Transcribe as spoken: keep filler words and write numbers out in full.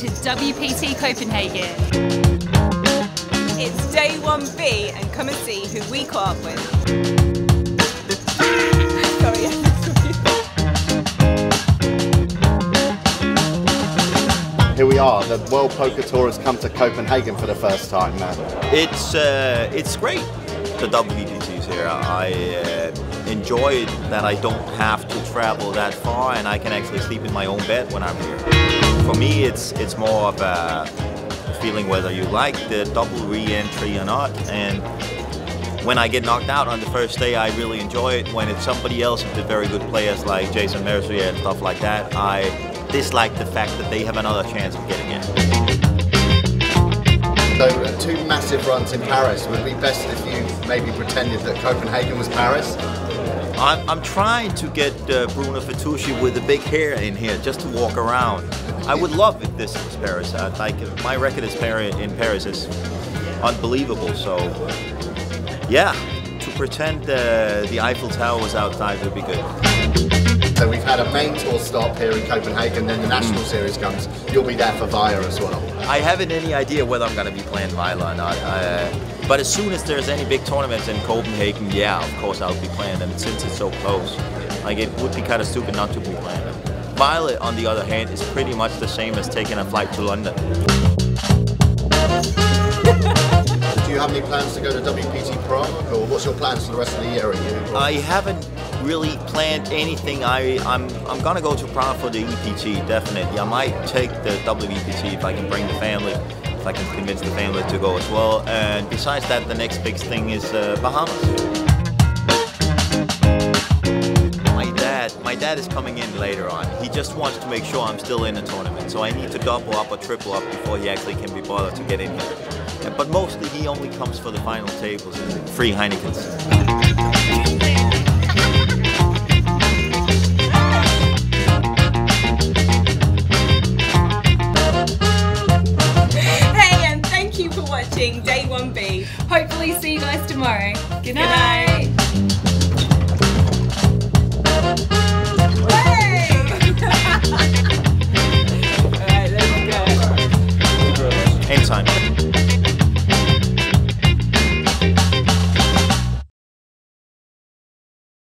to W P T Copenhagen. It's day one B and come and see who we caught up with. Here we are. The World Poker Tour has come to Copenhagen for the first time now. It's uh, it's great. The W P T's here. I uh, enjoy it that I don't have to travel that far, and I can actually sleep in my own bed when I'm here. For me, it's it's more of a feeling whether you like the double re-entry or not. And when I get knocked out on the first day, I really enjoy it. When it's somebody else, if they're very good players like Jason Mercer and stuff like that, I dislike the fact that they have another chance of getting in. So uh, two massive runs in Paris. Would it be best if you maybe pretended that Copenhagen was Paris? I'm, I'm trying to get uh, Bruno Fatushi with the big hair in here just to walk around. I would love if this was Paris. I, like, my record is Paris, in Paris is unbelievable, so yeah, to pretend uh, the Eiffel Tower was outside would be good. So we've had a main tour stop here in Copenhagen, then the National Series comes. You'll be there for V I A as well. I haven't any idea whether I'm going to be playing V I A or not. Uh, but as soon as there's any big tournaments in Copenhagen, yeah, of course I'll be playing them since it's so close. Like, it would be kind of stupid not to be playing them. V I A, on the other hand, is pretty much the same as taking a flight to London. Do you have any plans to go to W P T Prague, or what's your plans for the rest of the year? Are you? I haven't really planned anything. I, I'm I'm gonna go to Prague for the E P T, definitely. I might take the W P T if I can bring the family, if I can convince the family to go as well. And besides that, the next big thing is uh, Bahamas. My dad, my dad is coming in later on. He just wants to make sure I'm still in the tournament, so I need to double up or triple up before he actually can be bothered to get in here. But mostly he only comes for the final tables and free Heinekens. Day one B. Hopefully see you guys tomorrow. Good night. Good night.